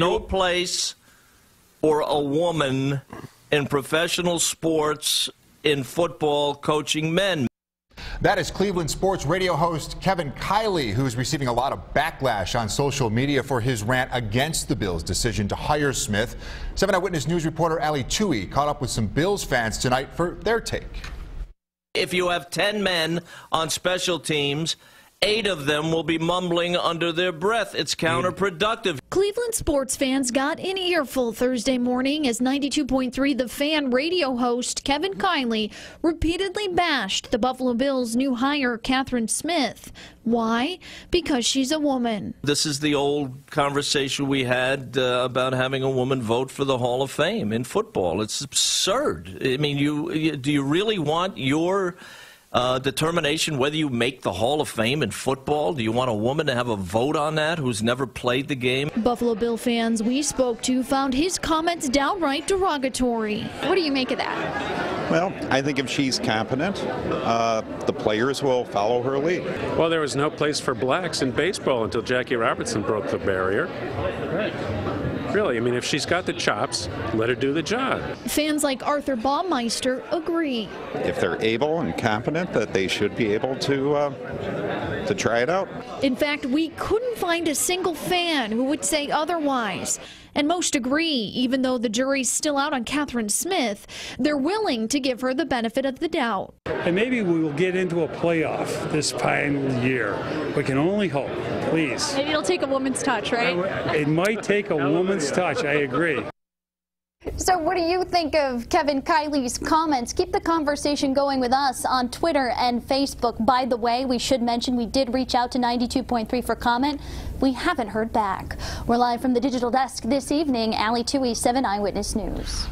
no place for a woman in professional sports, in football, coaching men. That is Cleveland sports radio host Kevin Kiley, who's receiving a lot of backlash on social media for his rant against the Bills' decision to hire Smith. 7 Eyewitness News reporter Ali Touhey caught up with some Bills fans tonight for their take. If you have 10 men on special teams, 8 of them will be mumbling under their breath. It's counterproductive. Cleveland sports fans got an earful Thursday morning as 92.3 The Fan radio host Kevin Kiley repeatedly bashed the Buffalo Bills' new hire, Katherine Smith. Why? Because she's a woman. This is the old conversation we had about having a woman vote for the Hall of Fame in football. It's absurd. I mean, do you really want your determination whether you make the Hall of Fame in football? Do you want a woman to have a vote on that who's never played the game? Buffalo Bill fans we spoke to found his comments downright derogatory. What do you make of that? Well, I think if she's competent, the players will follow her lead. Well, there was no place for blacks in baseball until Jackie Robinson broke the barrier. Really, I mean, if she's got the chops, let her do the job. Fans like Arthur Baumeister agree. If they're able and competent, that they should be able to try it out. In fact, we couldn't find a single fan who would say otherwise. And most agree, even though the jury's still out on Katherine Smith, they're willing to give her the benefit of the doubt. And maybe we will get into a playoff this final year. We can only hope, please. Maybe it'll take a woman's touch, right? It might take a woman's touch, I agree. So what do you think of Kevin Kiley's comments? Keep the conversation going with us on Twitter and Facebook. By the way, we should mention we did reach out to 92.3 for comment. We haven't heard back. We're live from the digital desk this evening. Ali Touhey, 7 Eyewitness News.